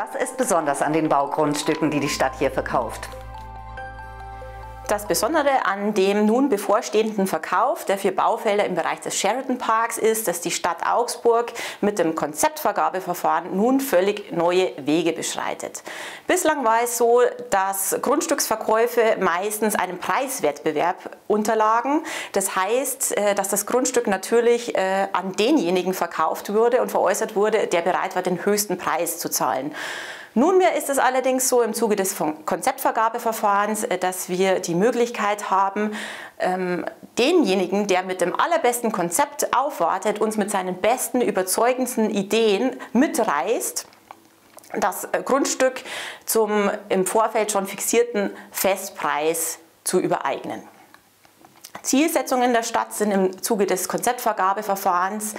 Was ist besonders an den Baugrundstücken, die die Stadt hier verkauft? Das Besondere an dem nun bevorstehenden Verkauf, der für Baufelder im Bereich des Sheridanparks ist, dass die Stadt Augsburg mit dem Konzeptvergabeverfahren nun völlig neue Wege beschreitet. Bislang war es so, dass Grundstücksverkäufe meistens einem Preiswettbewerb unterlagen. Das heißt, dass das Grundstück natürlich an denjenigen verkauft wurde und veräußert wurde, der bereit war, den höchsten Preis zu zahlen. Nunmehr ist es allerdings so im Zuge des Konzeptvergabeverfahrens, dass wir die Möglichkeit haben, denjenigen, der mit dem allerbesten Konzept aufwartet, uns mit seinen besten, überzeugendsten Ideen mitreißt, das Grundstück zum im Vorfeld schon fixierten Festpreis zu übereignen. Zielsetzungen der Stadt sind im Zuge des Konzeptvergabeverfahrens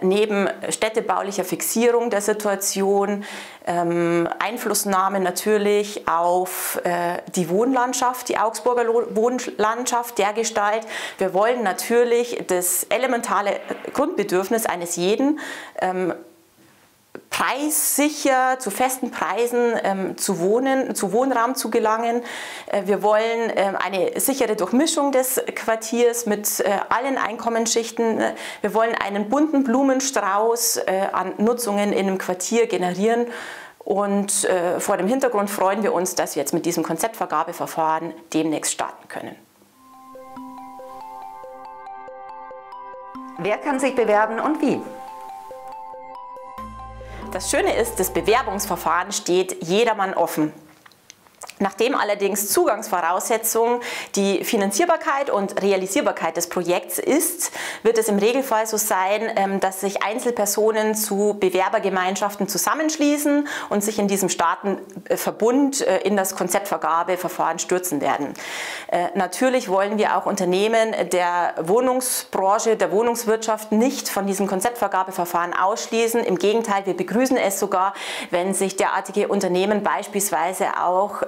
neben städtebaulicher Fixierung der Situation, Einflussnahme natürlich auf die Wohnlandschaft, die Augsburger Wohnlandschaft dergestalt. Wir wollen natürlich das elementare Grundbedürfnis eines jeden preissicher, zu festen Preisen zu wohnen, zu Wohnraum zu gelangen. Wir wollen eine sichere Durchmischung des Quartiers mit allen Einkommensschichten. Wir wollen einen bunten Blumenstrauß an Nutzungen in einem Quartier generieren. Und vor dem Hintergrund freuen wir uns, dass wir jetzt mit diesem Konzeptvergabeverfahren demnächst starten können. Wer kann sich bewerben und wie? Das Schöne ist, das Bewerbungsverfahren steht jedermann offen. Nachdem allerdings Zugangsvoraussetzung die Finanzierbarkeit und Realisierbarkeit des Projekts ist, wird es im Regelfall so sein, dass sich Einzelpersonen zu Bewerbergemeinschaften zusammenschließen und sich in diesem Staatenverbund in das Konzeptvergabeverfahren stürzen werden. Natürlich wollen wir auch Unternehmen der Wohnungsbranche, der Wohnungswirtschaft nicht von diesem Konzeptvergabeverfahren ausschließen. Im Gegenteil, wir begrüßen es sogar, wenn sich derartige Unternehmen beispielsweise auch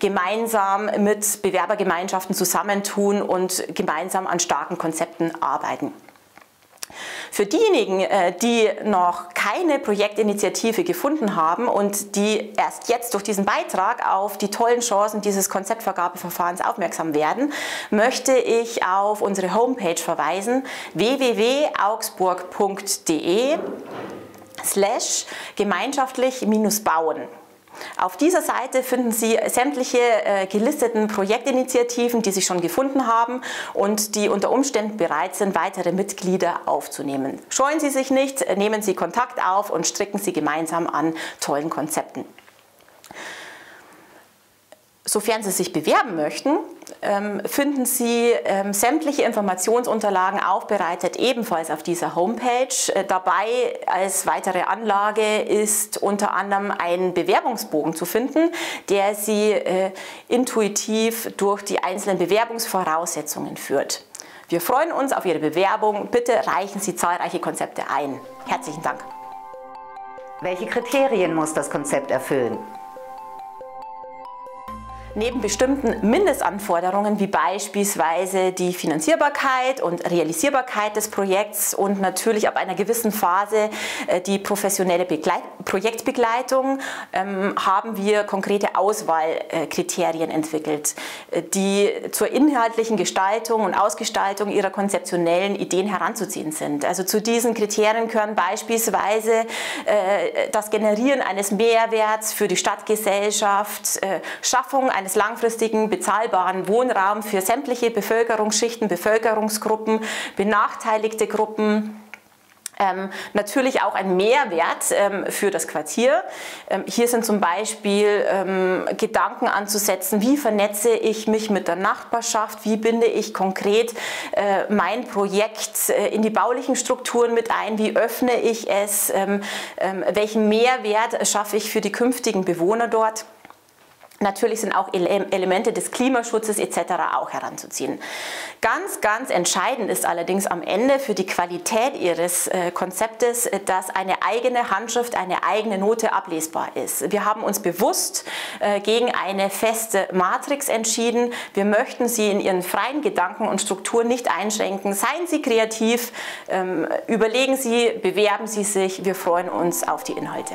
gemeinsam mit Bewerbergemeinschaften zusammentun und gemeinsam an starken Konzepten arbeiten. Für diejenigen, die noch keine Projektinitiative gefunden haben und die erst jetzt durch diesen Beitrag auf die tollen Chancen dieses Konzeptvergabeverfahrens aufmerksam werden, möchte ich auf unsere Homepage verweisen: www.augsburg.de/gemeinschaftlich-bauen. Auf dieser Seite finden Sie sämtliche gelisteten Projektinitiativen, die Sie schon gefunden haben und die unter Umständen bereit sind, weitere Mitglieder aufzunehmen. Scheuen Sie sich nicht, nehmen Sie Kontakt auf und stricken Sie gemeinsam an tollen Konzepten. Sofern Sie sich bewerben möchten, finden Sie sämtliche Informationsunterlagen aufbereitet ebenfalls auf dieser Homepage. Dabei als weitere Anlage ist unter anderem ein Bewerbungsbogen zu finden, der Sie intuitiv durch die einzelnen Bewerbungsvoraussetzungen führt. Wir freuen uns auf Ihre Bewerbung. Bitte reichen Sie zahlreiche Konzepte ein. Herzlichen Dank. Welche Kriterien muss das Konzept erfüllen? Neben bestimmten Mindestanforderungen wie beispielsweise die Finanzierbarkeit und Realisierbarkeit des Projekts und natürlich ab einer gewissen Phase die professionelle Projektbegleitung haben wir konkrete Auswahlkriterien entwickelt, die zur inhaltlichen Gestaltung und Ausgestaltung ihrer konzeptionellen Ideen heranzuziehen sind. Also zu diesen Kriterien gehören beispielsweise das Generieren eines Mehrwerts für die Stadtgesellschaft, Schaffung eines langfristigen, bezahlbaren Wohnraums für sämtliche Bevölkerungsschichten, Bevölkerungsgruppen, benachteiligte Gruppen. Natürlich auch ein Mehrwert für das Quartier. Hier sind zum Beispiel Gedanken anzusetzen, wie vernetze ich mich mit der Nachbarschaft, wie binde ich konkret mein Projekt in die baulichen Strukturen mit ein, wie öffne ich es, welchen Mehrwert schaffe ich für die künftigen Bewohner dort. Natürlich sind auch Elemente des Klimaschutzes etc. auch heranzuziehen. Ganz, ganz entscheidend ist allerdings am Ende für die Qualität Ihres Konzeptes, dass eine eigene Handschrift, eine eigene Note ablesbar ist. Wir haben uns bewusst gegen eine feste Matrix entschieden. Wir möchten Sie in Ihren freien Gedanken und Strukturen nicht einschränken. Seien Sie kreativ, überlegen Sie, bewerben Sie sich. Wir freuen uns auf die Inhalte.